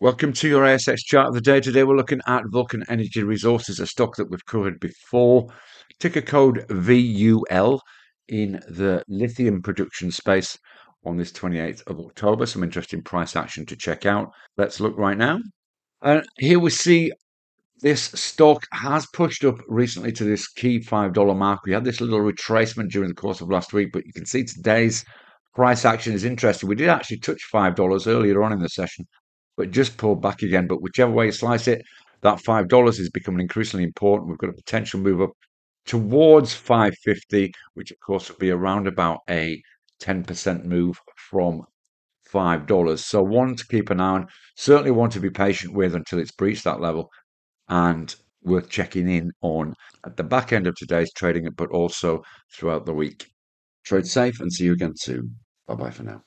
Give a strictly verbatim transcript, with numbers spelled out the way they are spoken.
Welcome to your A S X chart of the day. Today we're looking at Vulcan Energy Resources, a stock that we've covered before. Ticker code V U L in the lithium production space on this twenty-eighth of October. Some interesting price action to check out. Let's look right now. And here we see this stock has pushed up recently to this key five dollar mark. We had this little retracement during the course of last week, but you can see today's price action is interesting. We did actually touch five dollars earlier on in the session, but just pulled back again. But whichever way you slice it, that five dollars is becoming increasingly important. We've got a potential move up towards five fifty, which of course would be around about a ten percent move from five dollars. So one to keep an eye on, certainly one to be patient with until it's breached that level, and worth checking in on at the back end of today's trading, but also throughout the week. Trade safe and see you again soon. Bye-bye for now.